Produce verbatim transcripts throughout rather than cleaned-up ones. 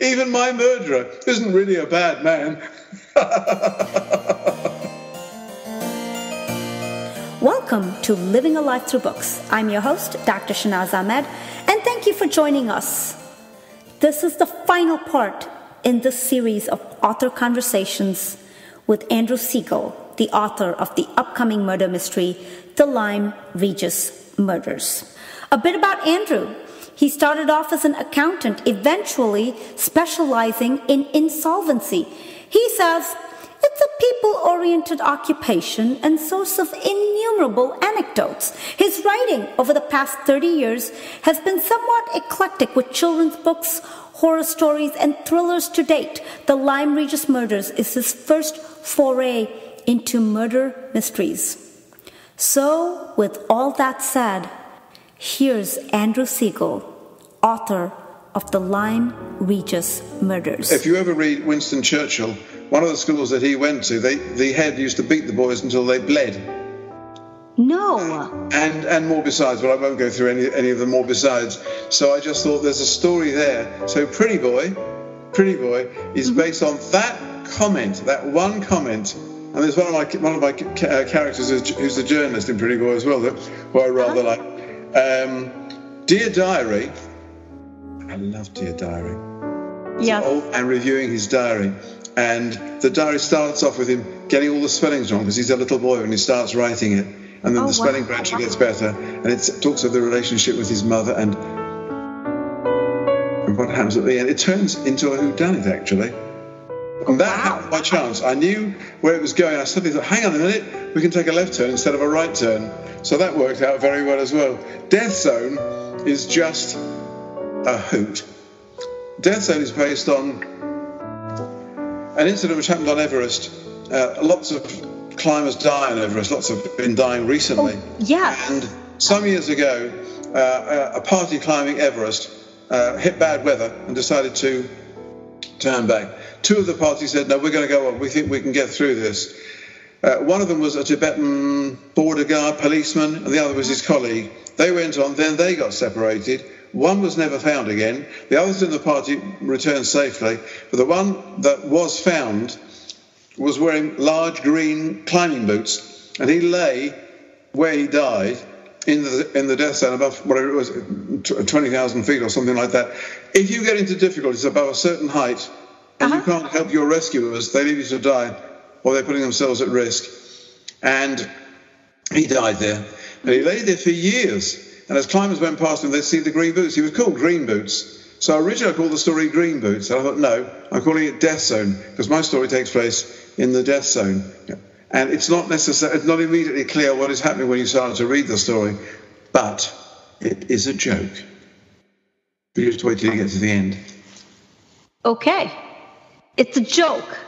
Even my murderer isn't really a bad man. Welcome to Living a Life Through Books. I'm your host, Doctor Shahnaz Ahmed, and thank you for joining us. This is the final part in this series of author conversations with Andrew Segal, the author of the upcoming murder mystery, The Lyme Regis Murders. A bit about Andrew. He started off as an accountant, eventually specializing in insolvency. He says, it's a people-oriented occupation and source of innumerable anecdotes. His writing over the past thirty years has been somewhat eclectic, with children's books, horror stories, and thrillers to date. The Lyme Regis Murders is his first foray into murder mysteries. So, with all that said, here's Andrew Segal, author of The Lyme Regis Murders. If you ever read Winston Churchill, one of the schools that he went to, they, the head used to beat the boys until they bled. No. And, and, and more besides, but I won't go through any, any of the more besides. So I just thought there's a story there. So Pretty Boy, Pretty Boy is mm-hmm. based on that comment, that one comment. And there's one of my, one of my uh, characters who's, who's a journalist in Pretty Boy as well, that, who I rather huh? like. Um, Dear Diary, I love Dear Diary. Yeah. So, and reviewing his diary, and the diary starts off with him getting all the spellings wrong because he's a little boy when he starts writing it, and then oh, the spelling wow. gradually gets better, and it talks of the relationship with his mother and, and what happens at the end. It turns into a whodunit, actually. And that wow. happened by chance. I knew where it was going. I suddenly thought, hang on a minute, we can take a left turn instead of a right turn. So that worked out very well as well. Death Zone is just a hoot. Death Zone is based on an incident which happened on Everest. Uh, lots of climbers die on Everest. Lots have been dying recently. Oh, yeah. And some years ago, uh, a party climbing Everest uh, hit bad weather and decided to turn back. Two of the party said, no, we're going to go on. We think we can get through this. Uh, one of them was a Tibetan border guard policeman, and the other was his colleague. They went on, then they got separated. One was never found again. The others in the party returned safely. But the one that was found was wearing large green climbing boots, and he lay where he died in the in the death zone above whatever it was, twenty thousand feet or something like that. If you get into difficulties above a certain height, and you can't help your rescuers, they leave you to die, or they're putting themselves at risk. And he died there. And he lay there for years. And as climbers went past him, they'd see the green boots. He was called Green Boots. So originally I called the story Green Boots. And I thought, no, I'm calling it Death Zone, because my story takes place in the Death Zone. And it's not necessarily, it's not immediately clear what is happening when you start to read the story, but it is a joke. You just wait till you get to the end. Okay. It's a joke.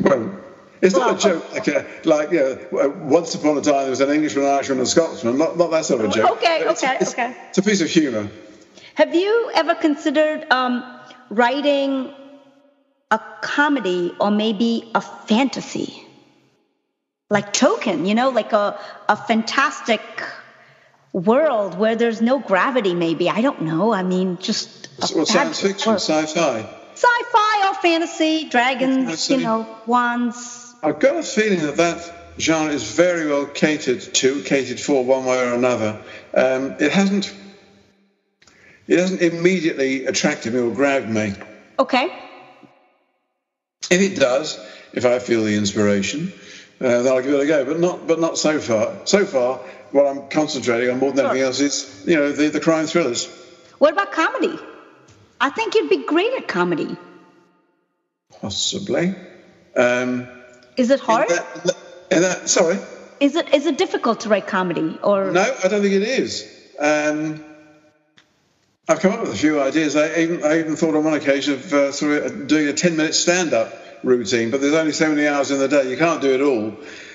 Well, it's not a joke like, a, like you know, once upon a time there was an Englishman, an Irishman, and a Scotsman. Not, not that sort of joke. Okay, it's, okay, it's, okay. It's a piece of humour. Have you ever considered um, writing a comedy or maybe a fantasy? Like Tolkien, you know, like a, a fantastic world where there's no gravity, maybe. I don't know. I mean, just. Well, science fiction, sci fi. Sci-fi or fantasy, dragons, absolutely. You know, wands. I've got a feeling that that genre is very well catered to, catered for one way or another. Um, it hasn't, it hasn't immediately attracted me or grabbed me. Okay. If it does, if I feel the inspiration, uh, then I'll give it a go. But not, but not so far. So far, what I'm concentrating on more than sure. anything else is, you know, the, the crime thrillers. What about comedy? I think you'd be great at comedy. Possibly. Um, is it hard? In that, in that, sorry? Is it is it difficult to write comedy? Or no, I don't think it is. Um, I've come up with a few ideas. I even, I even thought on one occasion of uh, sort of doing a ten-minute stand-up routine, but there's only so many hours in the day. You can't do it all.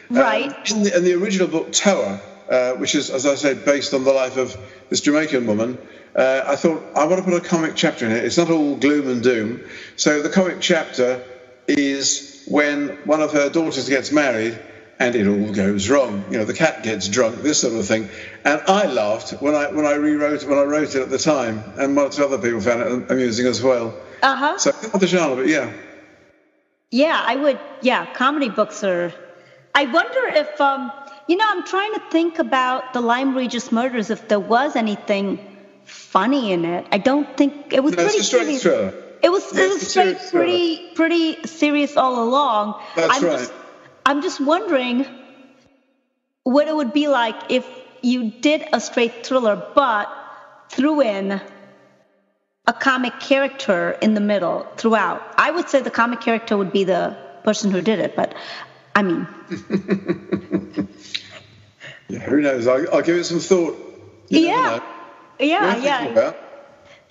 Right. Um, in, the, in the original book, Tower, uh, which is, as I said, based on the life of this Jamaican woman, Uh, I thought, I want to put a comic chapter in it. It's not all gloom and doom. So the comic chapter is when one of her daughters gets married and it all goes wrong. You know, the cat gets drunk, this sort of thing. And I laughed when I when I rewrote when I wrote it at the time, and one or two other people found it amusing as well. Uh-huh. So the genre, yeah. Yeah, I would. Yeah, comedy books are. I wonder if, um, you know, I'm trying to think about The Lyme Regis Murders, if there was anything funny in it. I don't think it was no, pretty it's a straight serious. Thriller. It was, it was straight, pretty, pretty serious all along. That's I'm right. Just, I'm just wondering what it would be like if you did a straight thriller, but threw in a comic character in the middle throughout. I would say the comic character would be the person who did it, but I mean. Yeah, who knows? I'll, I'll give it some thought. You yeah. Yeah, yeah. About.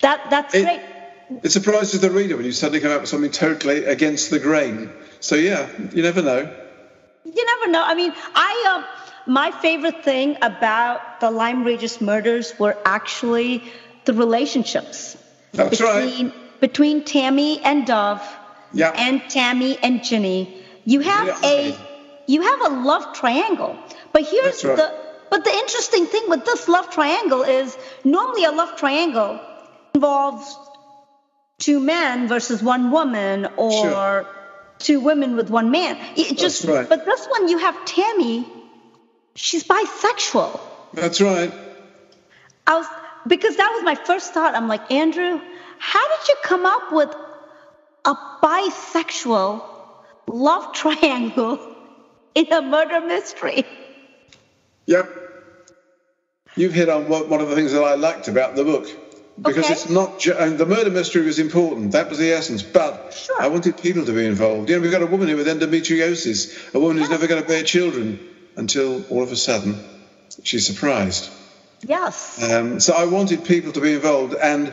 That That's it, great. It surprises the reader when you suddenly come up with something totally against the grain. So, yeah, you never know. You never know. I mean, I uh, my favorite thing about the Lyme Regis Murders were actually the relationships. That's between, right. Between Tammy and Dove, yeah. and Tammy and Ginny. You have yeah. a you have a love triangle. But here's right. the but the interesting thing with this love triangle is normally a love triangle involves two men versus one woman, or sure. two women with one man. It just right. but this one you have Tammy, she's bisexual. That's right. I was because that was my first thought. I'm like, Andrew, how did you come up with a bisexual love triangle in a murder mystery? Yep. You've hit on one of the things that I liked about the book. Because okay. it's not ju- and the murder mystery was important. That was the essence. But sure. I wanted people to be involved. You know, we've got a woman here with endometriosis, a woman yes. who's never going to bear children until all of a sudden she's surprised. Yes. Um, so I wanted people to be involved. And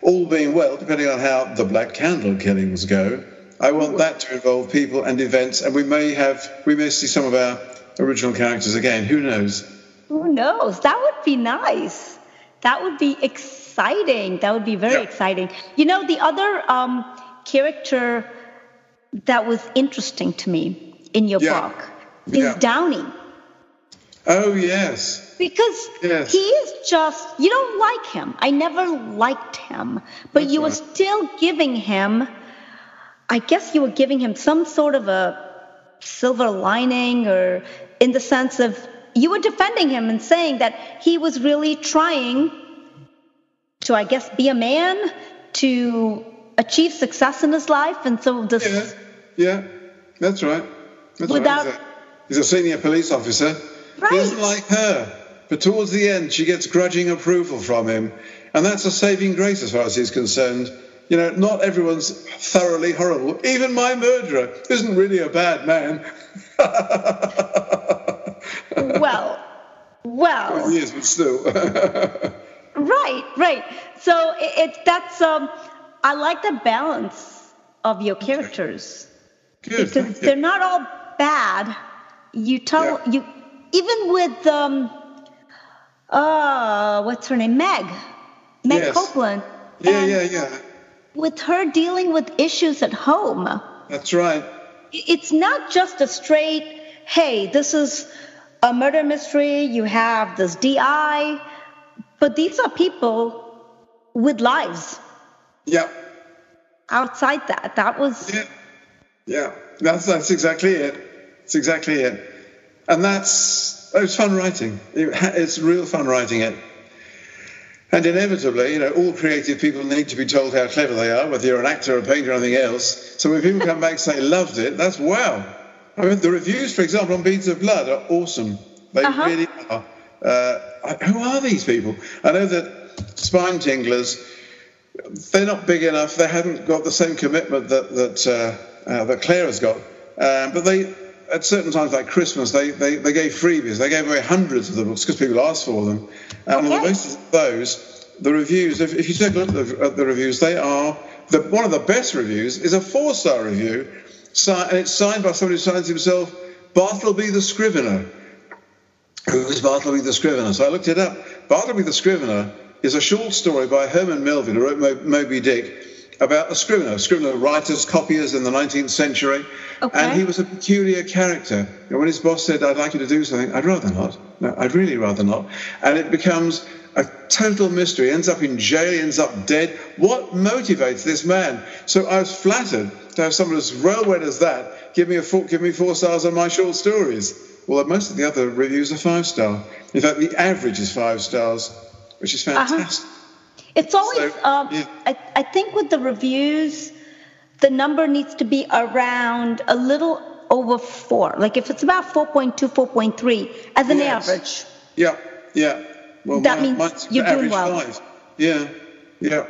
all being well, depending on how the Black Candle Killings go, I want that to involve people and events, and we may have, we may see some of our original characters again. Who knows? Who knows? That would be nice. That would be exciting. That would be very yeah. exciting. You know, the other um, character that was interesting to me in your yeah. book is yeah. Downey. Oh, yes. Because yes. he is just, you don't like him. I never liked him, but That's you right. were still giving him. I guess you were giving him some sort of a silver lining, or in the sense of you were defending him and saying that he was really trying to, I guess, be a man, to achieve success in his life. And so this. Yeah, yeah, that's right. That's without, right. He's a, he's a senior police officer. Right. He doesn't like her. But towards the end, she gets grudging approval from him. And that's a saving grace as far as he's concerned. You know, not everyone's thoroughly horrible. Even my murderer isn't really a bad man. well, well. Well, he is, but still. right, right. So it, it that's um, I like the balance of your characters. Good. Because they're not all bad. You tell yeah. you, even with um, uh, what's her name, Meg, Meg yes. Copeland. Yeah, and, yeah, yeah. with her dealing with issues at home. That's right. It's not just a straight, hey, this is a murder mystery, you have this D I, but these are people with lives. Yeah. Outside that, that was... Yeah, yeah. That's, that's exactly it. That's exactly it. And that's, it was fun writing. It, it's real fun writing it. And inevitably, you know, all creative people need to be told how clever they are, whether you're an actor or a painter or anything else. So when people come back and say, loved it, that's wow. I mean, the reviews, for example, on Beads of Blood are awesome. They uh-huh. really are. Uh, who are these people? I know that Spine Tinglers, they're not big enough. They haven't got the same commitment that that, uh, uh, that Claire has got. Uh, but they, at certain times, like Christmas, they, they, they gave freebies. They gave away hundreds of the books because people asked for them. And okay. on most of those, the reviews, if, if you take a look at the, at the reviews, they are, the, one of the best reviews is a four-star review, si- and it's signed by somebody who signs himself, Bartleby the Scrivener. Who is Bartleby the Scrivener? So I looked it up. Bartleby the Scrivener is a short story by Herman Melville, who wrote Mo- Moby Dick, about a scrivener, scrivener writers, copiers in the nineteenth century. Okay. And he was a peculiar character. And when his boss said, I'd like you to do something, I'd rather not. No, I'd really rather not. And it becomes a total mystery, ends up in jail, ends up dead. What motivates this man? So I was flattered to have someone as well-read as that give me a four, give me four stars on my short stories. Although most of the other reviews are five-star. In fact, the average is five stars, which is fantastic. Uh-huh. It's always, so, um, yeah. I, I think with the reviews, the number needs to be around a little over four. Like if it's about four point two, four point three as an yes. average. Yeah, yeah. Well, that my, means you're doing well. Five. Yeah, yeah.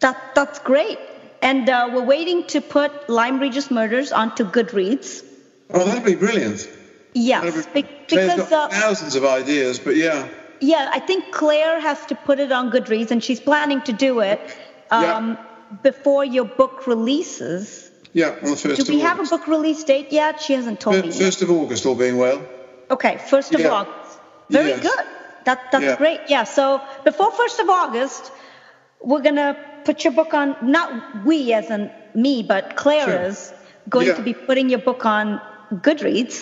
That That's great. And uh, we're waiting to put Lyme Regis Murders onto Goodreads. Oh, that'd be brilliant. Yes. Be, because got uh, thousands of ideas, but yeah. Yeah, I think Claire has to put it on Goodreads, and she's planning to do it um, yeah. before your book releases. Yeah, on the first of August. Do we have a book release date yet? She hasn't told me yet. first of August, all being well. Okay, first of August. Very yes. good. That That's yeah. great. Yeah, so before first of August, we're going to put your book on, not we as in me, but Claire sure. is going yeah. to be putting your book on Goodreads.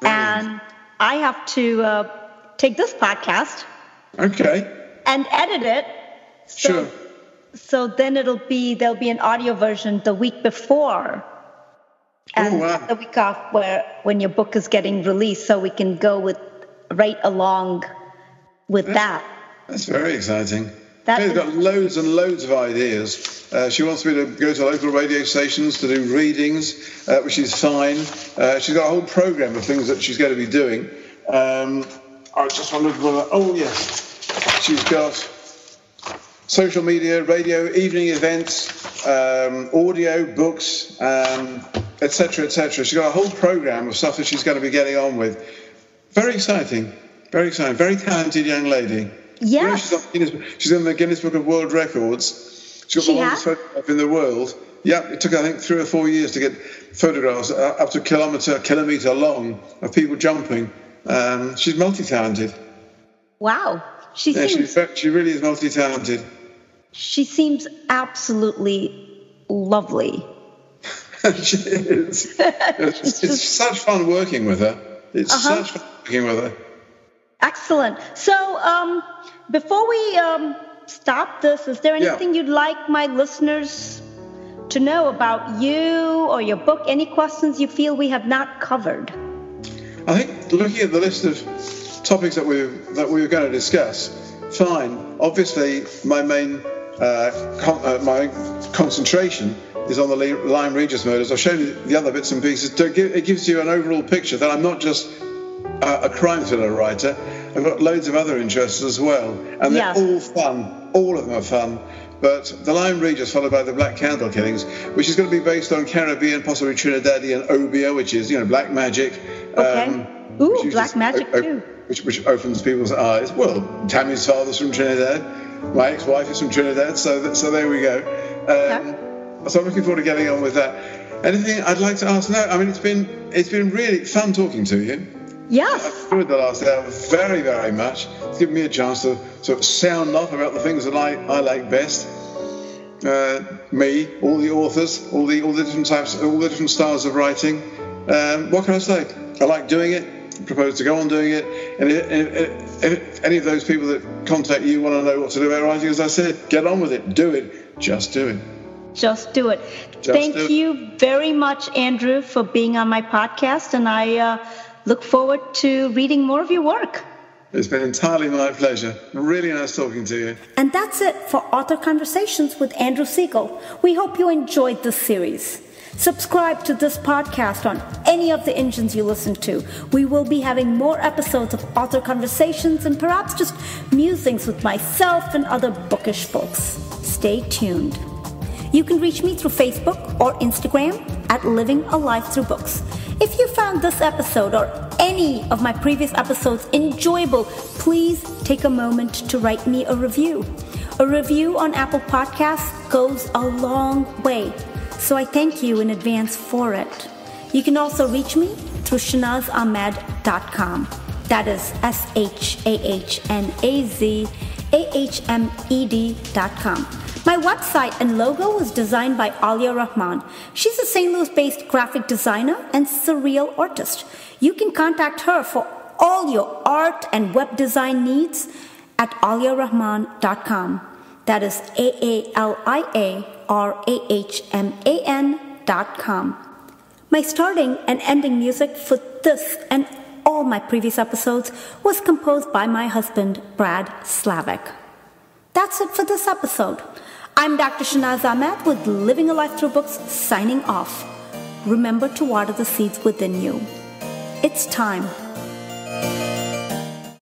Brilliant. And I have to... Uh, take this podcast okay and edit it so, sure so then it'll be there'll be an audio version the week before and oh, wow. the week off where when your book is getting released, so we can go with right along with that's, that that's very exciting. She's got loads and loads of ideas. Uh, she wants me to go to local radio stations to do readings, uh, which is fine. Uh, she's got a whole program of things that she's going to be doing. um I just want to look at that. Oh, yes. She's got social media, radio, evening events, um, audio, books, et cetera, et cetera. She's got a whole programme of stuff that she's going to be getting on with. Very exciting. Very exciting. Very talented young lady. Yeah. She's, she's in the Guinness Book of World Records. She's got she the longest has? photograph in the world. Yeah, it took, I think, three or four years to get photographs uh, up to a kilometre, kilometre long of people jumping. Um, she's multi-talented. Wow. She yeah, seems... She, she really is multi-talented. She seems absolutely lovely. She is. It's, it's just... such fun working with her. It's uh-huh. such fun working with her. Excellent. So um, before we um, stop this, is there anything yeah. you'd like my listeners to know about you or your book? Any questions you feel we have not covered? I think looking at the list of topics that we that we were going to discuss, fine. Obviously, my main uh, con- uh, my concentration is on the Lyme Regis murders. I've shown you the other bits and pieces. To give, it gives you an overall picture that I'm not just uh, a crime thriller writer. I've got loads of other interests as well, and they're yes. all fun. All of them are fun. But the Lyme Regis, followed by the Black Candle Killings, which is going to be based on Caribbean, possibly Trinidadian obia, which is, you know, black magic. Okay. Um, Ooh, uses, black magic o- o- too. Which, which opens people's eyes. Well, Tammy's father's from Trinidad. My ex-wife is from Trinidad, so th- so there we go. Um, okay. So I'm looking forward to getting on with that. Anything I'd like to ask? No, I mean, it's been it's been really fun talking to you. Yes. I've enjoyed the last hour very, very much. It's given me a chance to sort of sound off about the things that I, I like best. Uh, me, all the authors, all the all the different types, all the different styles of writing. Um, what can I say? I like doing it. I propose to go on doing it. And if, if, if any of those people that contact you want to know what to do about writing, as I said, get on with it. Do it. Just do it. Just do it. Just Thank do you it. very much, Andrew, for being on my podcast. And I uh, look forward to reading more of your work. It's been entirely my pleasure. Really nice talking to you. And that's it for Author Conversations with Andrew Segal. We hope you enjoyed this series. Subscribe to this podcast on any of the engines you listen to. We will be having more episodes of Author Conversations and perhaps just musings with myself and other bookish folks. Stay tuned. You can reach me through Facebook or Instagram at Living a Life Through Books. If you found this episode or any of my previous episodes enjoyable, please take a moment to write me a review. A review on Apple Podcasts goes a long way, so I thank you in advance for it. You can also reach me through shahnaz ahmed dot com. That is S H A H N A Z A H M E D dot com. My website and logo was designed by Alia Rahman. She's a Saint Louis-based graphic designer and surreal artist. You can contact her for all your art and web design needs at alia rahman dot com. That is A A L I A R A H M A N dot com. My starting and ending music for this and all my previous episodes was composed by my husband, Brad Slavik. That's it for this episode. I'm Doctor Shahnaz Ahmed with Living a Life Through Books, signing off. Remember to water the seeds within you. It's time